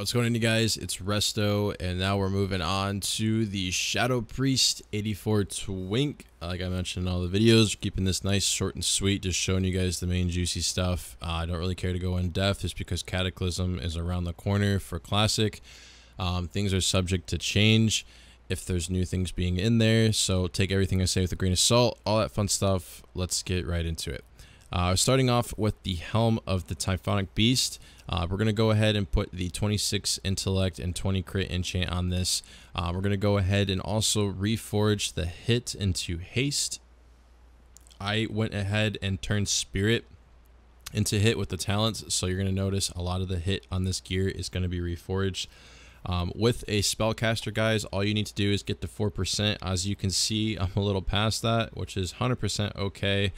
what's going on, you guys? It's Resto, and now we're moving on to the Shadow Priest 84 Twink. Like I mentioned in all the videos, keeping this nice, short, and sweet, just showing you guys the main juicy stuff. I don't really care to go in depth just because Cataclysm is around the corner for Classic. Things are subject to change if there's new things being in there, so take everything I say with a grain of salt, all that fun stuff. Let's get right into it. Starting off with the Helm of the Typhonic Beast, we're going to go ahead and put the 26 Intellect and 20 Crit Enchant on this. We're going to go ahead and also reforge the hit into haste. I went ahead and turned Spirit into hit with the talents, so you're going to notice a lot of the hit on this gear is going to be reforged. With a spellcaster, guys, all you need to do is get to 4%. As you can see, I'm a little past that, which is 100% okay.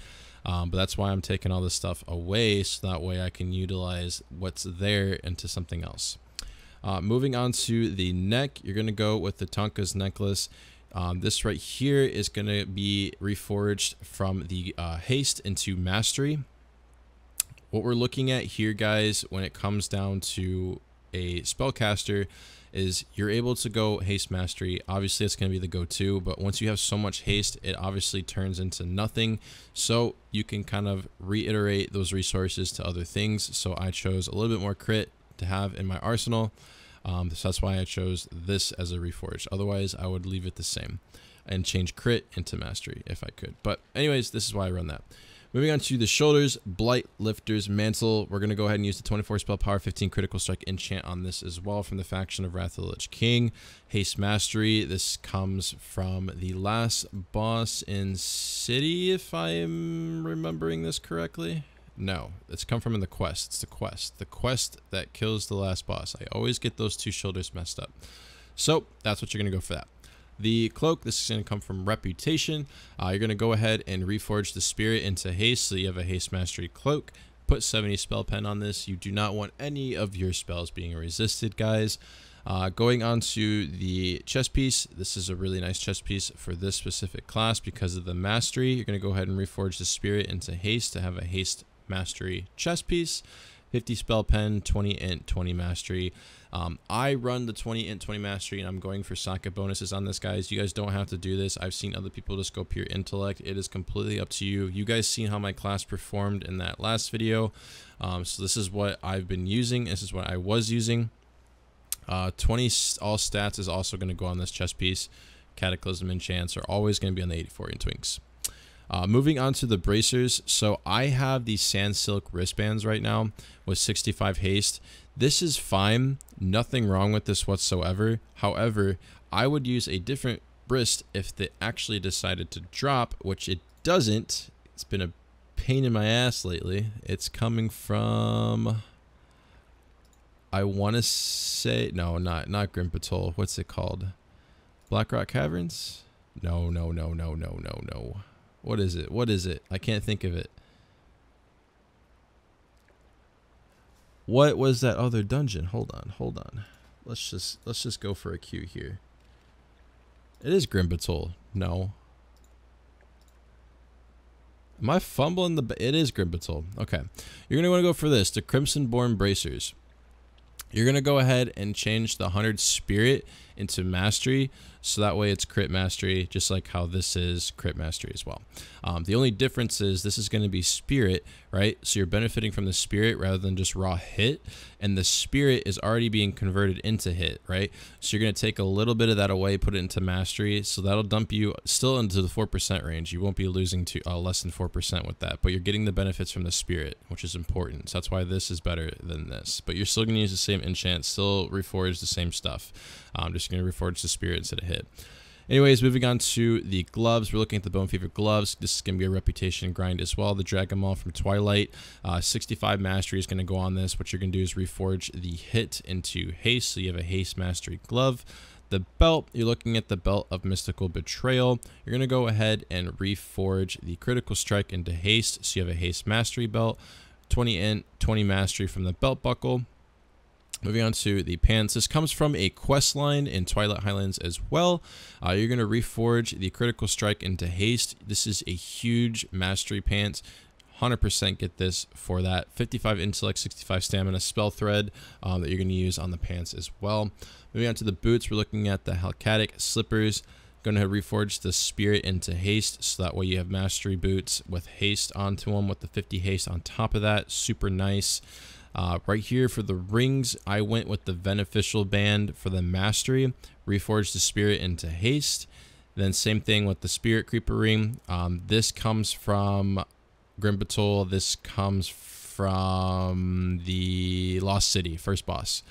But that's why I'm taking all this stuff away, so that way I can utilize what's there into something else. Moving on to the neck, you're going to go with the Tonka's Necklace. This right here is going to be reforged from the haste into mastery. What we're looking at here, guys, when it comes down to a spellcaster, is you're able to go haste mastery. Obviously it's going to be the go-to, but once you have so much haste, it obviously turns into nothing, so you can kind of reiterate those resources to other things. So I chose a little bit more crit to have in my arsenal, so that's why I chose this as a reforge. Otherwise I would leave it the same and change crit into mastery if I could, but anyways, this is why I run that. Moving on to the shoulders, Blight Lifter's Mantle. We're going to go ahead and use the 24 spell power, 15 critical strike enchant on this as well from the faction of Wrath of the Lich King. Haste Mastery. This comes from the last boss in City, if I am remembering this correctly. No, it's come from in the quest. It's the quest. The quest that kills the last boss. I always get those two shoulders messed up. So that's what you're going to go for that. The cloak, this is going to come from Reputation. You're going to go ahead and reforge the Spirit into haste, so you have a haste mastery cloak. Put 70 spell pen on this. You do not want any of your spells being resisted, guys. Going on to the chest piece, this is a really nice chest piece for this specific class because of the mastery. You're going to go ahead and reforge the Spirit into haste to have a haste mastery chest piece. 50 spell pen, 20 int, 20 mastery. I run the 20 int, 20 mastery, and I'm going for socket bonuses on this, guys. You guys don't have to do this. I've seen other people just go pure intellect. It is completely up to you. You guys seen how my class performed in that last video. So this is what I've been using. This is what I was using. 20 all stats is also going to go on this chest piece. Cataclysm and Chance are always going to be on the 84 and Twinks. Moving on to the bracers, so I have the Sand Silk wristbands right now with 65 haste. This is fine, nothing wrong with this whatsoever. However, I would use a different wrist if they actually decided to drop, which it doesn't. It's been a pain in my ass lately. It's coming from, I want to say, no, not Grim Batol. What's it called? Blackrock Caverns? No. What is it? I can't think of it. What was that other dungeon? Hold on. Let's just go for a Q here. It is Grim Batol. No. Am I fumbling the... It is Grim Batol. Okay. You're going to want to go for this, the Crimson Born Bracers. You're going to go ahead and change the 100 Spirit into mastery, so that way it's crit mastery, just like how this is crit mastery as well. The only difference is this is going to be Spirit, right? So you're benefiting from the Spirit rather than just raw hit, and the Spirit is already being converted into hit, right? So you're going to take a little bit of that away, put it into mastery, so that'll dump you still into the 4% range. You won't be losing to less than 4% with that, but you're getting the benefits from the Spirit, which is important. So that's why this is better than this, but you're still going to use the same enchant, still reforge the same stuff. I'm just going to reforge the Spirit instead of hit. Anyways, moving on to the gloves. We're looking at the Bone Fever Gloves. This is going to be a reputation grind as well. The Dragon Maul from Twilight. 65 mastery is going to go on this. What you're going to do is reforge the hit into haste, so you have a haste mastery glove. The belt, you're looking at the Belt of Mystical Betrayal. You're going to go ahead and reforge the critical strike into haste, so you have a haste mastery belt. 20 int, 20 mastery from the belt buckle. Moving on to the pants, this comes from a quest line in Twilight Highlands as well. You're going to reforge the critical strike into haste. This is a huge mastery pants. 100% get this for that. 55 intellect, 65 stamina spell thread that you're going to use on the pants as well. Moving on to the boots, we're looking at the Halkatic Slippers. Going to reforge the spirit into haste, so that way you have mastery boots with haste onto them with the 50 haste on top of that. Super nice. Right here for the rings, I went with the Beneficial Band for the mastery, reforged the spirit into haste. Then same thing with the Spirit Creeper Ring. This comes from Grim Batol. This comes from the Lost City, first boss.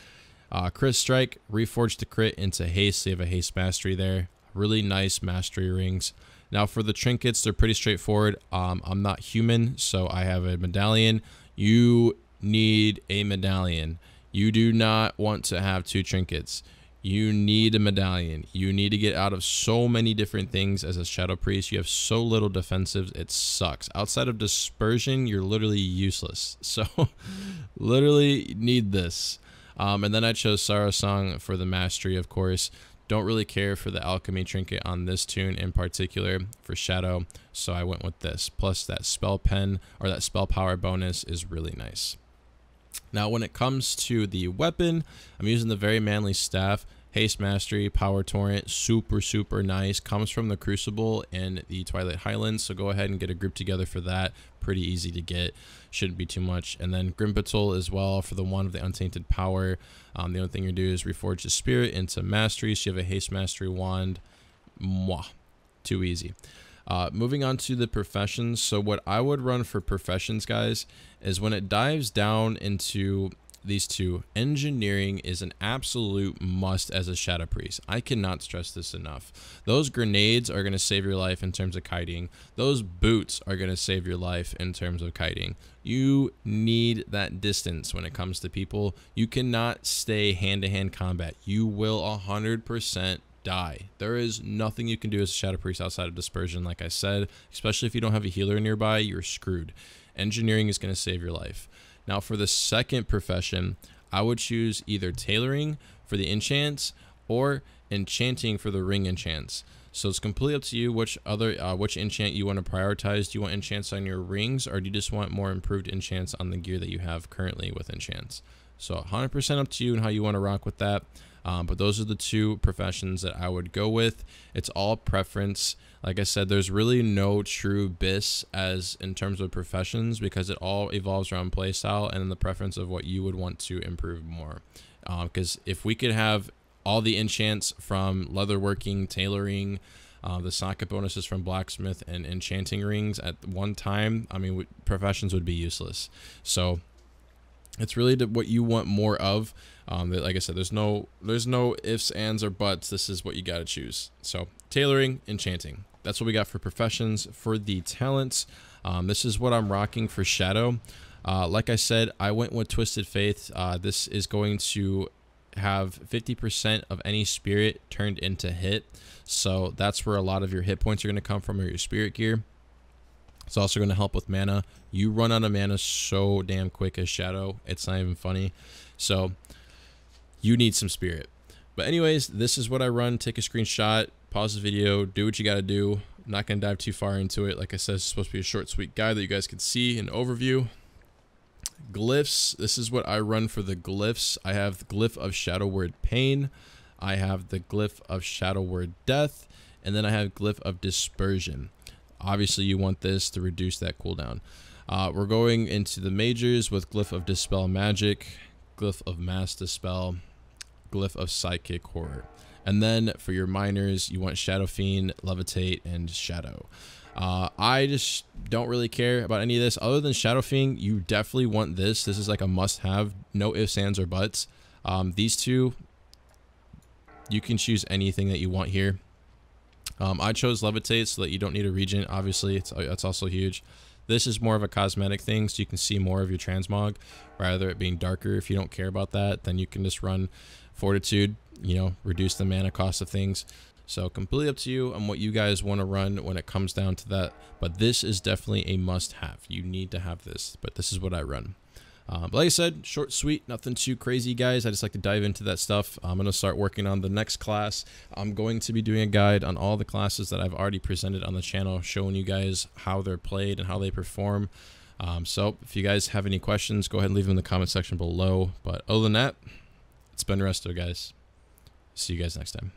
Crit Strike, reforged the crit into haste. They have a haste mastery there. Really nice mastery rings. Now for the trinkets, they're pretty straightforward. I'm not human, so I have a medallion. You need a medallion. You do not want to have two trinkets. You need a medallion. You need to get out of so many different things as a Shadow Priest. You have so little defensives, it sucks. Outside of dispersion, you're literally useless. So literally need this. And then I chose Sorrowsong for the mastery, of course. Don't really care for the alchemy trinket on this tune in particular for Shadow, so I went with this. Plus that spell pen or that spell power bonus is really nice. Now when it comes to the weapon, I'm using the Very Manly Staff, haste mastery, power torrent, super nice. Comes from the Crucible and the Twilight Highlands, so go ahead and get a group together for that. Pretty easy to get, shouldn't be too much. And then Grim Batol as well for the Wand of the Untainted Power. The only thing you do is reforge the spirit into mastery, so you have a haste mastery wand. Mwah, too easy. Moving on to the professions. So what I would run for professions, guys, is when it dives down into these two, engineering is an absolute must as a Shadow Priest. I cannot stress this enough. Those grenades are going to save your life in terms of kiting. Those boots are going to save your life in terms of kiting. You need that distance when it comes to people. You cannot stay hand-to-hand combat. You will 100% die. There is nothing you can do as a Shadow Priest outside of dispersion, like I said. Especially if you don't have a healer nearby, you're screwed. Engineering is going to save your life. Now for the second profession, I would choose either tailoring for the enchants or enchanting for the ring enchants. So it's completely up to you which enchant you want to prioritize. Do you want enchants on your rings, or do you just want more improved enchants on the gear that you have currently with enchants? So 100% up to you and how you want to rock with that. But those are the two professions that I would go with. It's all preference. Like I said, there's really no true BIS as in terms of professions, because it all evolves around playstyle and the preference of what you would want to improve more. Because if we could have all the enchants from leatherworking, tailoring, the socket bonuses from blacksmith and enchanting rings at one time, I mean, professions would be useless. So it's really what you want more of. Like I said, there's no ifs, ands, or buts. This is what you got to choose. So tailoring, enchanting. That's what we got for professions. For the talents, this is what I'm rocking for Shadow. Like I said, I went with Twisted Faith. This is going to have 50% of any spirit turned into hit. So that's where a lot of your hit points are going to come from, or your spirit gear. It's also going to help with mana. You run out of mana so damn quick as Shadow, it's not even funny. So you need some spirit. But anyways, this is what I run. Take a screenshot, pause the video, do what you got to do. I'm not going to dive too far into it. Like I said, it's supposed to be a short, sweet guide that you guys can see an overview. Glyphs. This is what I run for the glyphs. I have the Glyph of Shadow Word Pain. I have the Glyph of Shadow Word Death. And then I have Glyph of Dispersion. Obviously, you want this to reduce that cooldown. We're going into the majors with Glyph of Dispel Magic, Glyph of Mass Dispel, Glyph of Psychic Horror. And then for your minors, you want Shadow Fiend, Levitate, and Shadow. I just don't really care about any of this. Other than Shadow Fiend, you definitely want this. This is like a must-have. No ifs, ands, or buts. These two, you can choose anything that you want here. I chose Levitate so that you don't need a regent. Obviously, it's also huge. This is more of a cosmetic thing, so you can see more of your transmog rather it being darker. If you don't care about that, then you can just run Fortitude, you know, reduce the mana cost of things. So completely up to you on what you guys want to run when it comes down to that. But this is definitely a must-have. You need to have this, but this is what I run. But like I said, short, sweet, nothing too crazy, guys. I just like to dive into that stuff. I'm going to start working on the next class. I'm going to be doing a guide on all the classes that I've already presented on the channel, showing you guys how they're played and how they perform. So if you guys have any questions, go ahead and leave them in the comment section below. But other than that, it's been Resto, guys. See you guys next time.